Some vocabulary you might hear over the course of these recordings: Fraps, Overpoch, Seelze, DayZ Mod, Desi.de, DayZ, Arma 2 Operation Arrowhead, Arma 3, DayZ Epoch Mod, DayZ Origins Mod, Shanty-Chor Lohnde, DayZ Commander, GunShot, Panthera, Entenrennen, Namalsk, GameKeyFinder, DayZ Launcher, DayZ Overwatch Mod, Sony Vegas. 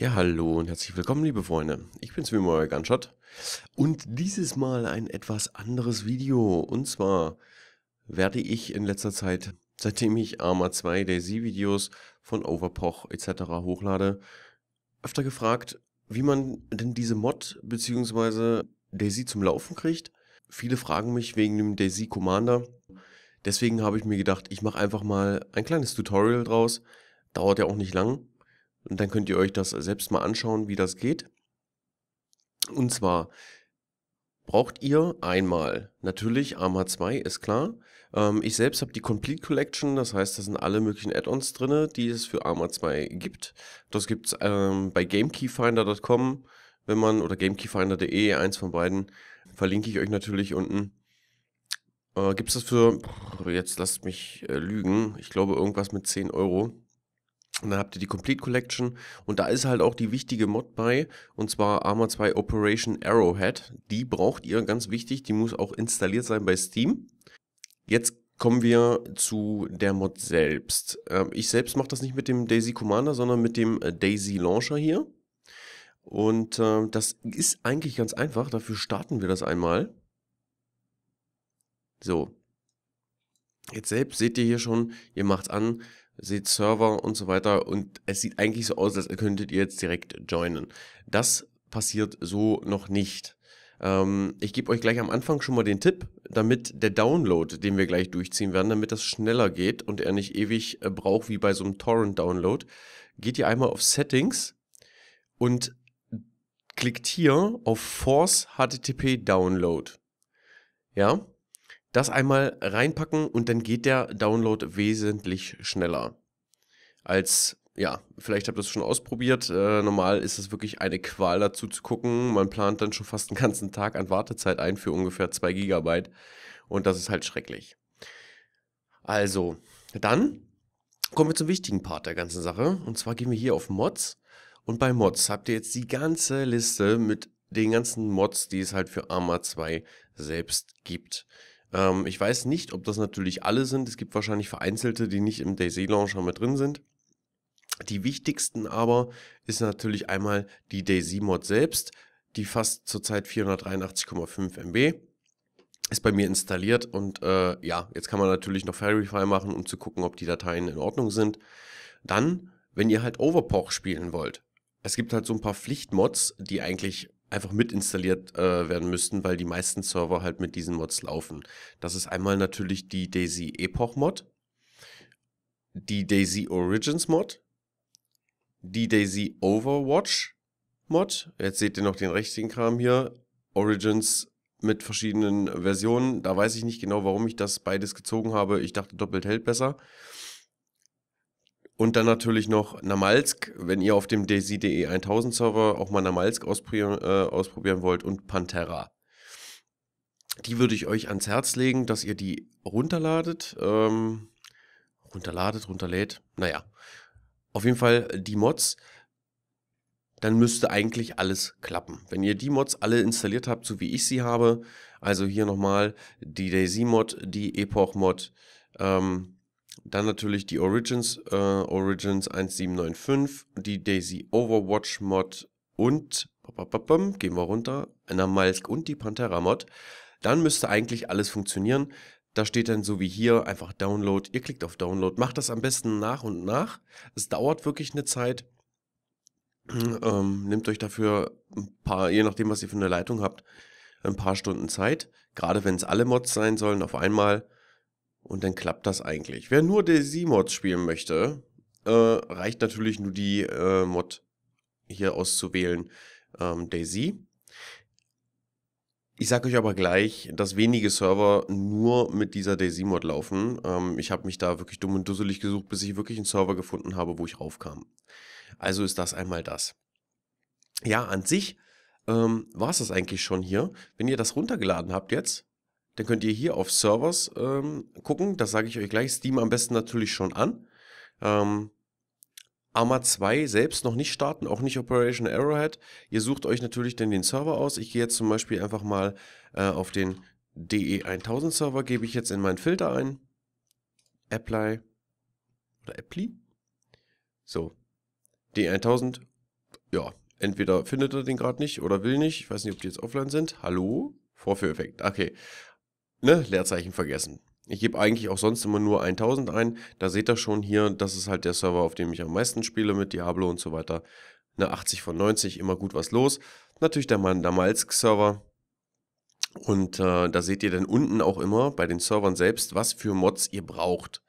Ja, hallo und herzlich willkommen, liebe Freunde. Ich bin's wie immer, euer GunShot. Und dieses Mal ein etwas anderes Video. Und zwar werde ich in letzter Zeit, seitdem ich Arma 2 DayZ-Videos von Overpoch etc. hochlade, öfter gefragt, wie man denn diese Mod bzw. DayZ zum Laufen kriegt. Viele fragen mich wegen dem DayZ Commander. Deswegen habe ich mir gedacht, ich mache einfach mal ein kleines Tutorial draus. Dauert ja auch nicht lang. Und dann könnt ihr euch das selbst mal anschauen, wie das geht. Und zwar braucht ihr einmal natürlich Arma 2, ist klar. Ich selbst habe die Complete Collection, das heißt, da sind alle möglichen Add-ons drin, die es für Arma 2 gibt. Das gibt es bei GameKeyFinder.com, wenn man, oder GameKeyFinder.de, eins von beiden, verlinke ich euch natürlich unten. Gibt es das für, jetzt lasst mich lügen, ich glaube irgendwas mit 10 Euro. Und dann habt ihr die Complete Collection und da ist halt auch die wichtige Mod bei, und zwar Arma 2 Operation Arrowhead. Die braucht ihr, ganz wichtig, die muss auch installiert sein bei Steam. Jetzt kommen wir zu der Mod selbst. Ich selbst mache das nicht mit dem DayZ Commander, sondern mit dem DayZ Launcher hier. Und das ist eigentlich ganz einfach, dafür starten wir das einmal. So, jetzt selbst seht ihr hier schon, ihr macht's an. Seht Server und so weiter und es sieht eigentlich so aus, als könntet ihr jetzt direkt joinen. Das passiert so noch nicht. Ich gebe euch gleich am Anfang schon mal den Tipp, damit der Download, den wir gleich durchziehen werden, damit das schneller geht und er nicht ewig braucht wie bei so einem Torrent-Download, geht ihr einmal auf Settings und klickt hier auf Force HTTP Download. Ja? Das einmal reinpacken und dann geht der Download wesentlich schneller. Als, ja, vielleicht habt ihr es schon ausprobiert. Normal ist es wirklich eine Qual dazu zu gucken. Man plant dann schon fast einen ganzen Tag an Wartezeit ein für ungefähr 2 GB. Und das ist halt schrecklich. Also, dann kommen wir zum wichtigen Part der ganzen Sache. Und zwar gehen wir hier auf Mods. Und bei Mods habt ihr jetzt die ganze Liste mit den ganzen Mods, die es halt für Arma 2 selbst gibt. Ich weiß nicht, ob das natürlich alle sind. Es gibt wahrscheinlich vereinzelte, die nicht im DayZ Launcher mit drin sind. Die wichtigsten aber ist natürlich einmal die DayZ Mod selbst. Die fasst zurzeit 483,5 MB. Ist bei mir installiert und ja, jetzt kann man natürlich noch Verify machen, um zu gucken, ob die Dateien in Ordnung sind. Dann, wenn ihr halt Overpoch spielen wollt. Es gibt halt so ein paar Pflichtmods, die eigentlich einfach mit installiert werden müssten, weil die meisten Server halt mit diesen Mods laufen. Das ist einmal natürlich die DayZ Epoch Mod, die DayZ Origins Mod, die DayZ Overwatch Mod. Jetzt seht ihr noch den richtigen Kram hier. Origins mit verschiedenen Versionen. Da weiß ich nicht genau, warum ich das beides gezogen habe. Ich dachte, doppelt hält besser. Und dann natürlich noch Namalsk, wenn ihr auf dem Desi.de 1000 Server auch mal Namalsk ausprobieren wollt, und Panthera. Die würde ich euch ans Herz legen, dass ihr die runterladet. Runterlädt. Naja, auf jeden Fall die Mods. Dann müsste eigentlich alles klappen. Wenn ihr die Mods alle installiert habt, so wie ich sie habe, also hier nochmal die DayZ Mod, die Epoch Mod, dann natürlich die Origins, Origins 1795, die DayZ Overwatch Mod und, gehen wir runter, Namalsk und die Panthera Mod. Dann müsste eigentlich alles funktionieren. Da steht dann so wie hier einfach Download. Ihr klickt auf Download, macht das am besten nach und nach. Es dauert wirklich eine Zeit. Nehmt euch dafür ein paar, je nachdem was ihr für eine Leitung habt, ein paar Stunden Zeit. Gerade wenn es alle Mods sein sollen auf einmal. Und dann klappt das eigentlich. Wer nur DayZ-Mods spielen möchte, reicht natürlich nur die Mod hier auszuwählen, DayZ. Ich sage euch aber gleich, dass wenige Server nur mit dieser DayZ-Mod laufen. Ich habe mich da wirklich dumm und dusselig gesucht, bis ich wirklich einen Server gefunden habe, wo ich raufkam. Also ist das einmal das. Ja, an sich war es das eigentlich schon hier. Wenn ihr das runtergeladen habt jetzt, dann könnt ihr hier auf Servers gucken, das sage ich euch gleich, Steam am besten natürlich schon an. Arma 2 selbst noch nicht starten, auch nicht Operation Arrowhead. Ihr sucht euch natürlich dann den Server aus. Ich gehe jetzt zum Beispiel einfach mal auf den DE1000 Server, gebe ich jetzt in meinen Filter ein. Apply. Oder Apply? So. DE1000 ja, entweder findet er den gerade nicht oder will nicht. Ich weiß nicht, ob die jetzt offline sind. Hallo? Vorführeffekt. Okay. Ne? Leerzeichen vergessen. Ich gebe eigentlich auch sonst immer nur 1000 ein. Da seht ihr schon hier, das ist halt der Server, auf dem ich am meisten spiele mit Diablo und so weiter. Eine 80 von 90, immer gut was los. Natürlich der Namalsk-Server. Und da seht ihr dann unten auch immer bei den Servern selbst, was für Mods ihr braucht.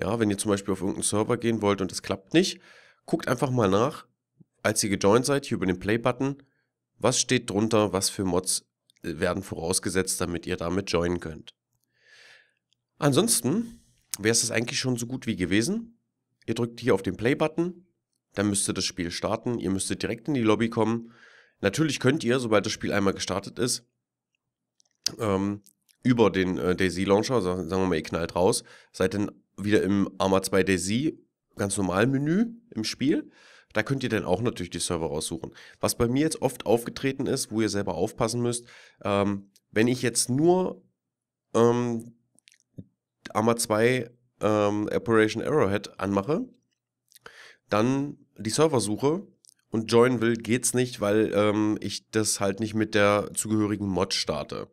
Ja, wenn ihr zum Beispiel auf irgendeinen Server gehen wollt und das klappt nicht, guckt einfach mal nach, als ihr gejoint seid, hier über den Play-Button, was steht drunter, was für Mods werden vorausgesetzt, damit ihr damit joinen könnt. Ansonsten wäre es das eigentlich schon so gut wie gewesen. Ihr drückt hier auf den Play-Button, dann müsste das Spiel starten, ihr müsstet direkt in die Lobby kommen. Natürlich könnt ihr, sobald das Spiel einmal gestartet ist, über den DayZ Launcher, sagen wir mal, ihr knallt raus, seid dann wieder im Arma 2 DayZ ganz normalen Menü im Spiel. Da könnt ihr dann auch natürlich die Server raussuchen. Was bei mir jetzt oft aufgetreten ist, wo ihr selber aufpassen müsst, wenn ich jetzt nur Arma 2 Operation Arrowhead anmache, dann die Server suche und joinen will, geht's nicht, weil ich das halt nicht mit der zugehörigen Mod starte.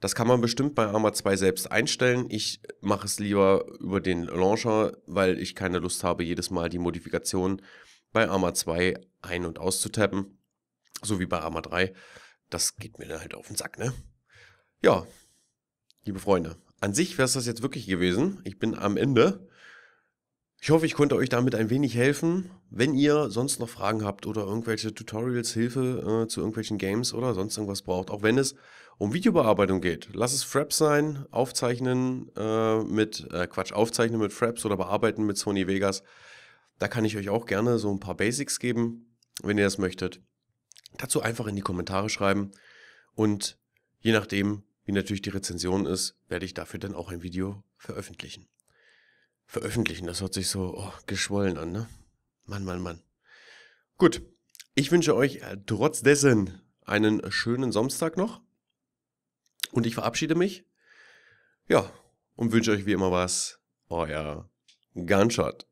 Das kann man bestimmt bei Arma 2 selbst einstellen. Ich mache es lieber über den Launcher, weil ich keine Lust habe, jedes Mal die Modifikation bei Arma 2 ein- und auszutappen. So wie bei Arma 3. Das geht mir dann halt auf den Sack, ne? Ja, liebe Freunde, an sich wäre es das jetzt wirklich gewesen. Ich bin am Ende. Ich hoffe, ich konnte euch damit ein wenig helfen. Wenn ihr sonst noch Fragen habt oder irgendwelche Tutorials, Hilfe zu irgendwelchen Games oder sonst irgendwas braucht, auch wenn es um Videobearbeitung geht, lass es Fraps sein, aufzeichnen mit Fraps oder bearbeiten mit Sony Vegas. Da kann ich euch auch gerne so ein paar Basics geben, wenn ihr das möchtet. Dazu einfach in die Kommentare schreiben und je nachdem, wie natürlich die Rezension ist, werde ich dafür dann auch ein Video veröffentlichen. Veröffentlichen, das hört sich so geschwollen an, ne? Mann, Mann, Mann. Gut, ich wünsche euch trotz dessen einen schönen Samstag noch. Und ich verabschiede mich. Ja, und wünsche euch wie immer was. Euer GunShot.